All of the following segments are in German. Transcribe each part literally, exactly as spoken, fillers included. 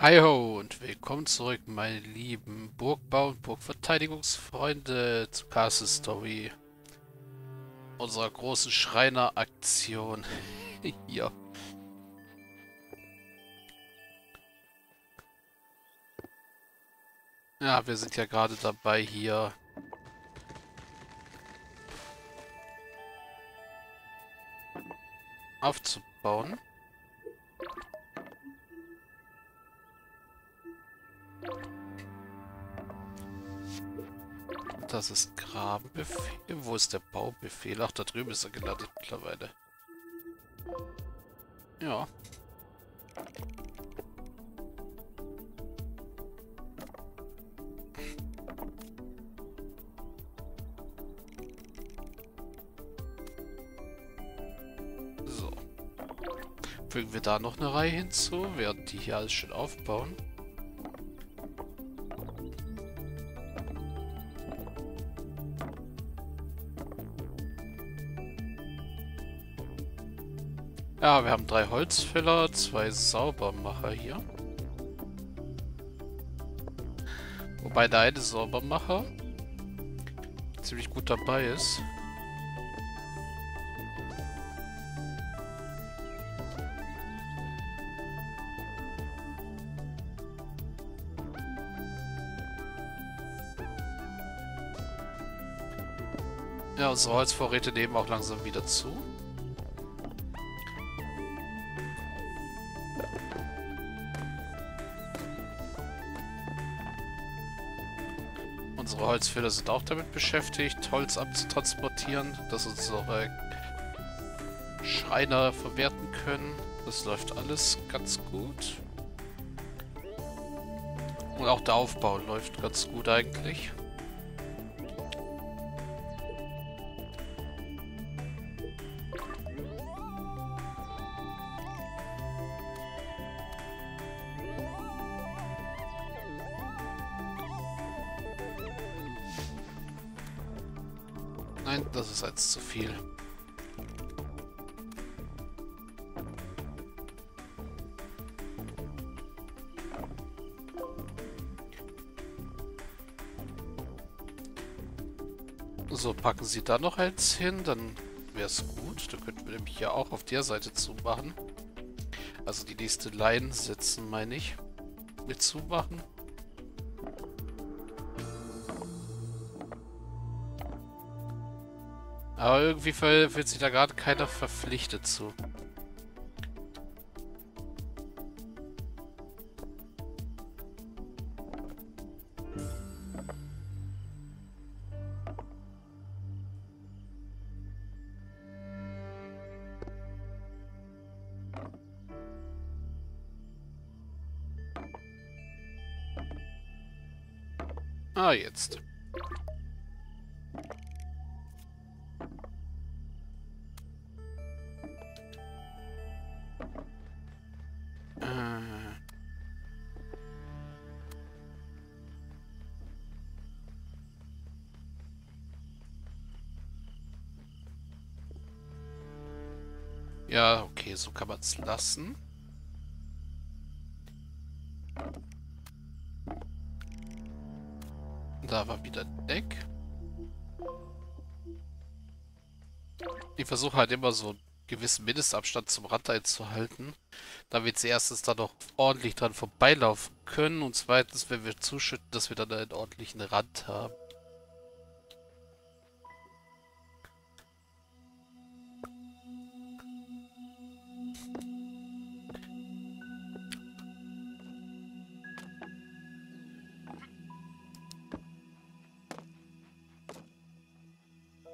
Hi ho und willkommen zurück, meine lieben Burgbau- und Burgverteidigungsfreunde zu Castle Story. Unserer großen Schreiner-Aktion. Ja. Ja, wir sind ja gerade dabei, hier aufzubauen. Das ist Grabenbefehl. Wo ist der Baubefehl? Ach, da drüben ist er gelandet mittlerweile. Ja. So. Fügen wir da noch eine Reihe hinzu, während die hier alles schön aufbauen. Ja, wir haben drei Holzfäller, zwei Saubermacher hier. Wobei der eine Saubermacher ziemlich gut dabei ist. Ja, unsere Holzvorräte nehmen auch langsam wieder zu. Unsere Holzfäller sind auch damit beschäftigt, Holz abzutransportieren, dass unsere Schreiner verwerten können. Das läuft alles ganz gut. Und auch der Aufbau läuft ganz gut eigentlich. Nein, das ist eins zu viel. So, packen Sie da noch eins hin, dann wäre es gut. Dann könnten wir nämlich hier auch auf der Seite zumachen. Also die nächste Line setzen, meine ich. Mit zumachen. Aber irgendwie fühlt sich da gerade keiner verpflichtet zu. Ah, jetzt. Ja, okay, so kann man es lassen. Da war wieder Deck. Ich versuche halt immer so einen gewissen Mindestabstand zum Rand einzuhalten, da wir jetzt erstens dann noch ordentlich dran vorbeilaufen können und zweitens, wenn wir zuschütten, dass wir dann einen ordentlichen Rand haben.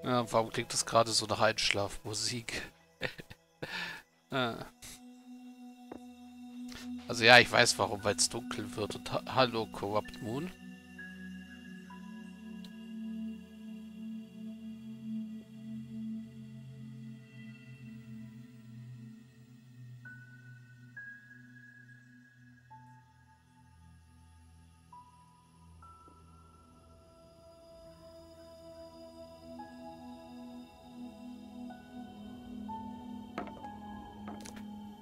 Ja, warum klingt das gerade so nach Einschlafmusik? ah. Also ja, ich weiß warum, weil es dunkel wird und ha hallo Corrupt Moon.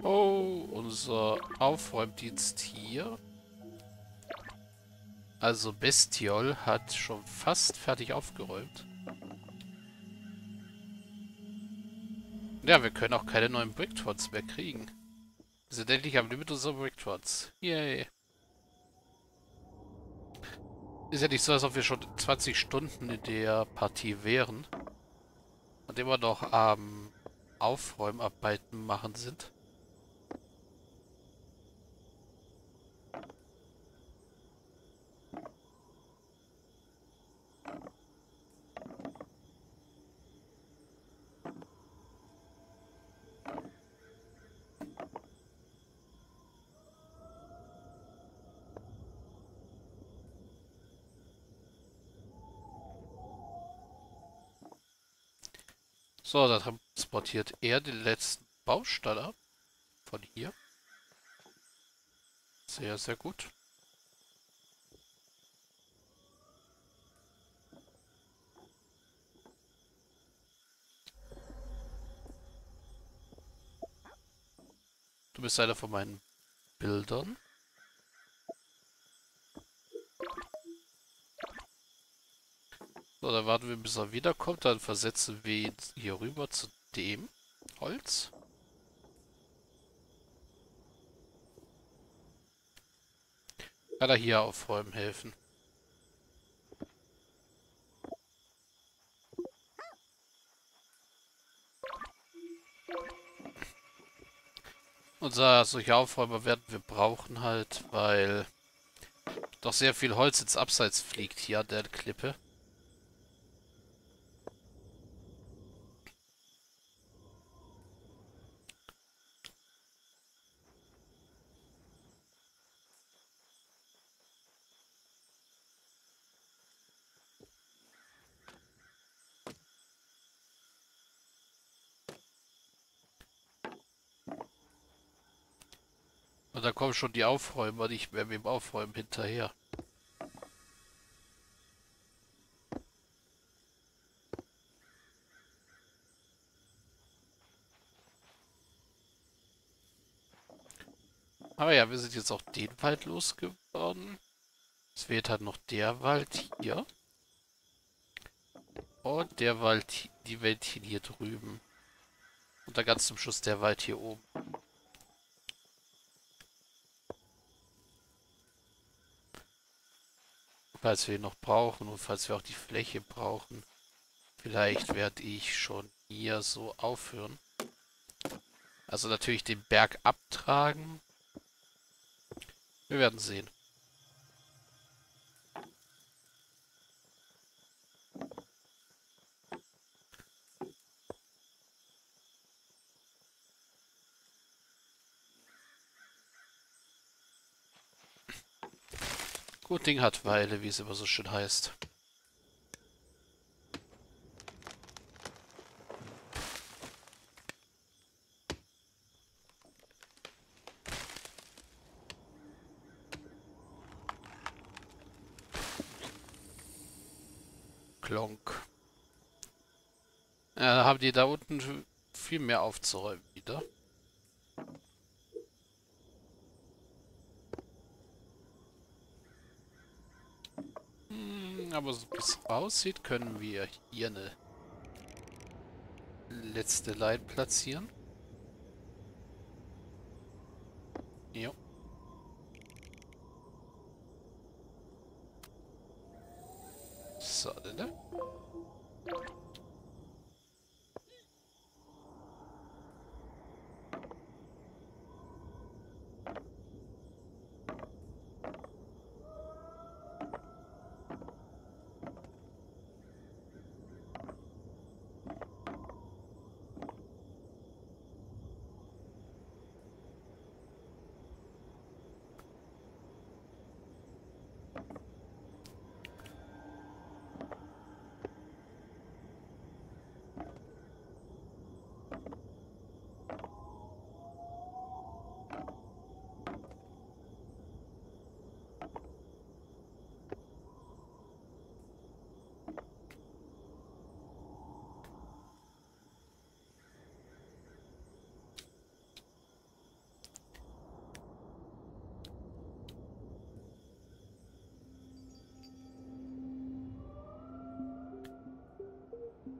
Oh, unser Aufräumdienst hier Also Bestiol hat schon fast fertig aufgeräumt. Ja, wir können auch keine neuen Bricktrons mehr kriegen. Wir sind endlich am Limit unserer Bricktrons. Yay. Ist ja nicht so, als ob wir schon zwanzig Stunden in der Partie wären. Und immer noch am ähm, Aufräumarbeiten machen sind. So, da transportiert er den letzten Baustein ab. Von hier. Sehr, sehr gut. Du bist einer von meinen Bildern. So, dann warten wir, bis er wiederkommt. Dann versetzen wir ihn hier rüber zu dem Holz. Kann er hier aufräumen helfen. Unser solcher Aufräumer werden wir brauchen halt, weil doch sehr viel Holz ins Abseits fliegt hier an der Klippe. Da kommen schon die Aufräumer nicht mehr mit dem Aufräumen hinterher. Aber ja, wir sind jetzt auch den Wald losgeworden. Es fehlt halt noch der Wald hier. Und der Wald, die Wäldchen hier drüben. Und dann ganz zum Schluss der Wald hier oben. Falls wir ihn noch brauchen und falls wir auch die Fläche brauchen. Vielleicht werde ich schon hier so aufhören. Also natürlich den Berg abtragen. Wir werden sehen. Gut Ding hat Weile, wie es immer so schön heißt. Klonk. Ja, da haben die da unten viel mehr aufzuräumen wieder. Aber so wie es aussieht, können wir hier eine letzte Leine platzieren. Jo. So, ne?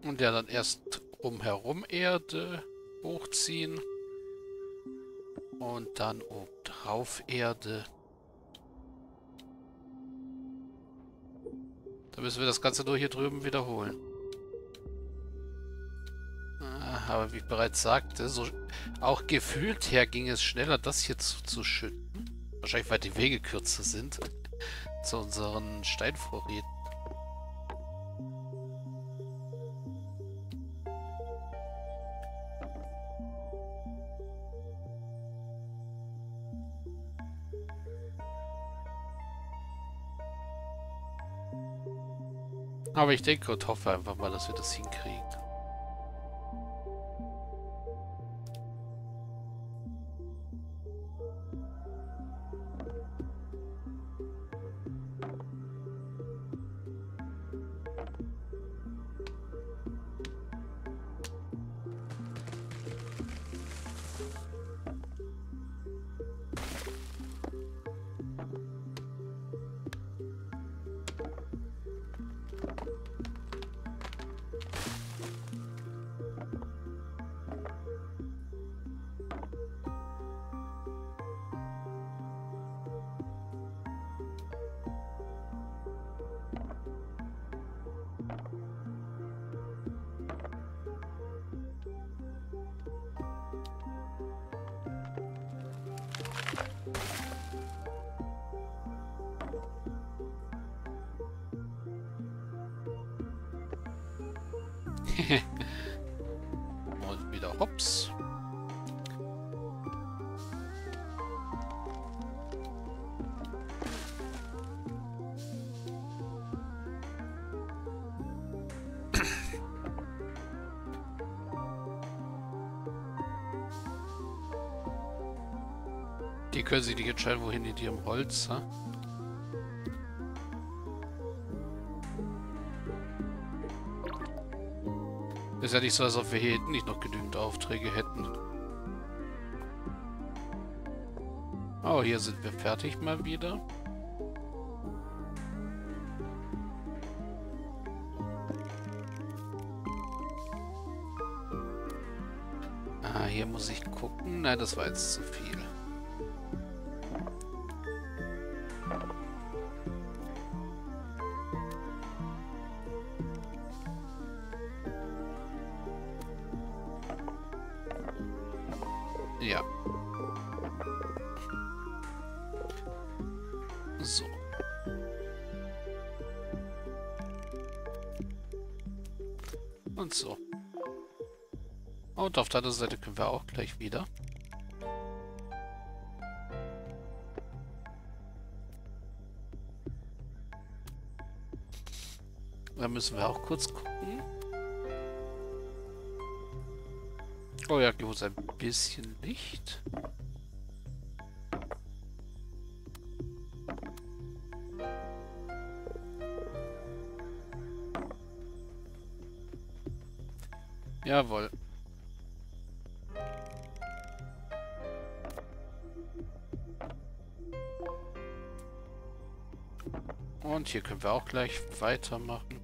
Und ja, dann erst umherum Erde hochziehen. Und dann obendrauf Erde. Da müssen wir das Ganze nur hier drüben wiederholen. Aber wie ich bereits sagte, so auch gefühlt her ging es schneller, das hier zuzuschütten. Wahrscheinlich, weil die Wege kürzer sind zu unseren Steinvorräten. Aber ich denke und hoffe einfach mal, dass wir das hinkriegen. Und wieder hops. Die können sich nicht entscheiden, wohin die ihrem Holz, ha? Ist ja nicht so, als ob wir hier hinten nicht noch genügend Aufträge hätten. Oh, hier sind wir fertig mal wieder. Ah, hier muss ich gucken. Nein, das war jetzt zu viel. Ja. So. Und so. Und auf der anderen Seite können wir auch gleich wieder. Da müssen wir auch kurz gucken. Oh ja, gib uns ein bisschen Licht. Jawohl. Und hier können wir auch gleich weitermachen.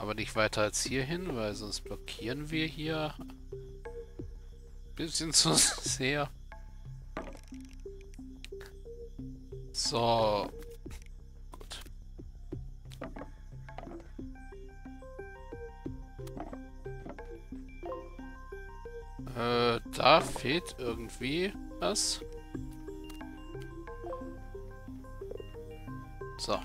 Aber nicht weiter als hierhin, weil sonst blockieren wir hier ein bisschen zu sehr. So. Gut. Äh, da fehlt irgendwie was. So.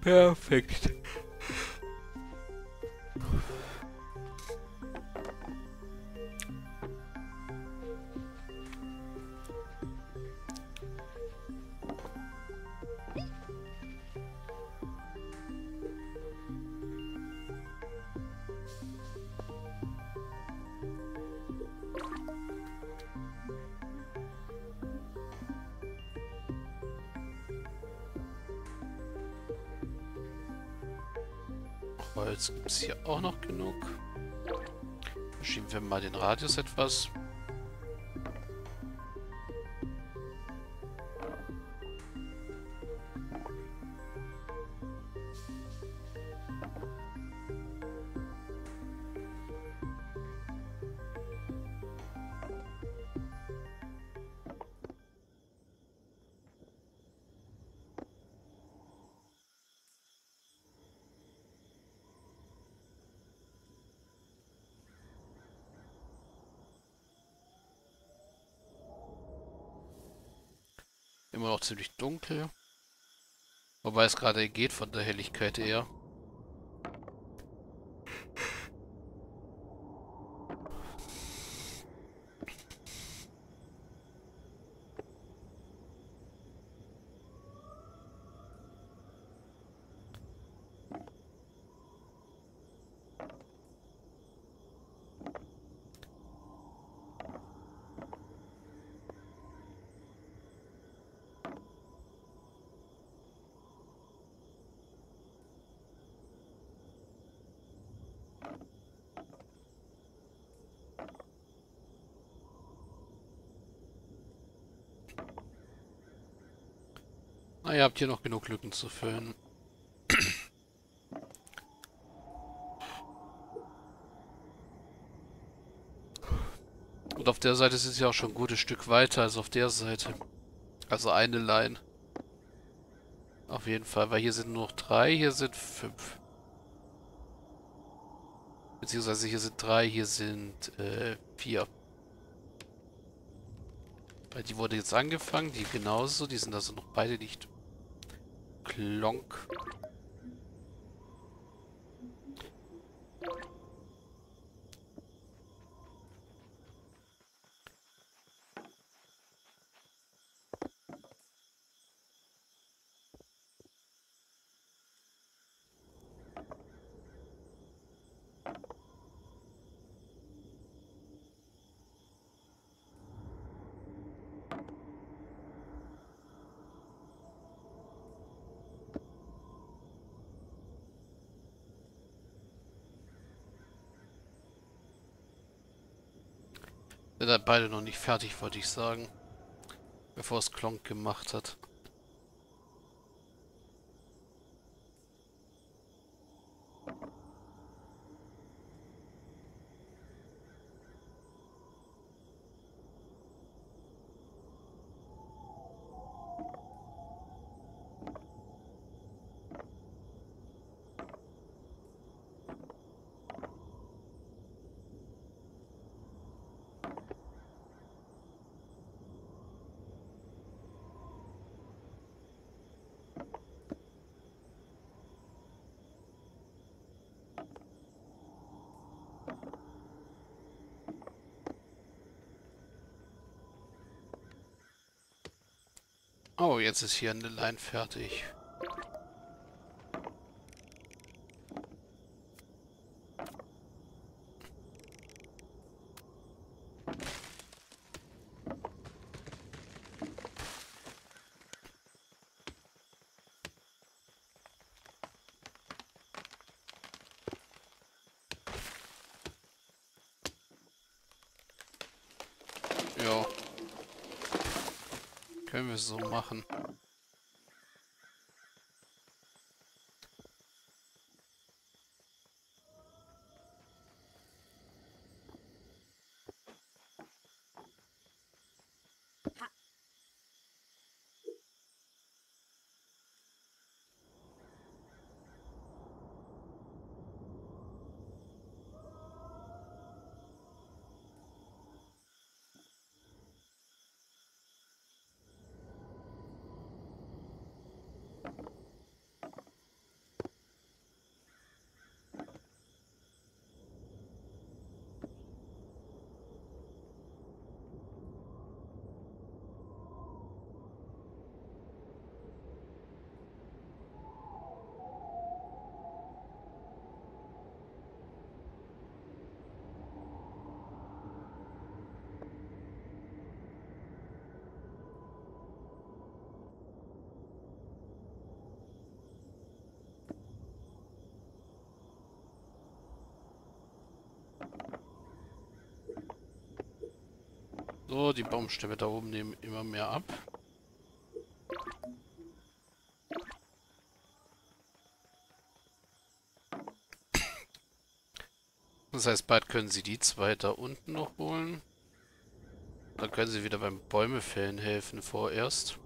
Perfekt. Holz gibt es hier auch noch genug. Verschieben wir mal den Radius etwas. immer noch ziemlich dunkel. Wobei es gerade geht von der Helligkeit eher. Ah, ihr habt hier noch genug Lücken zu füllen. Und auf der Seite sind sie auch schon ein gutes Stück weiter als auf der Seite. Also eine Line. Auf jeden Fall, weil hier sind nur noch drei, hier sind fünf. Beziehungsweise hier sind drei, hier sind äh, vier. Weil die wurde jetzt angefangen, die genauso, die sind also noch beide nicht. Klonk. Sind halt beide noch nicht fertig, wollte ich sagen. Bevor es Klonk gemacht hat. Oh, jetzt ist hier eine Line fertig. Ja. Können wir so machen. So, die Baumstämme da oben nehmen immer mehr ab. Das heißt, bald können sie die zwei da unten noch holen. Dann können sie wieder beim Bäumefällen helfen vorerst.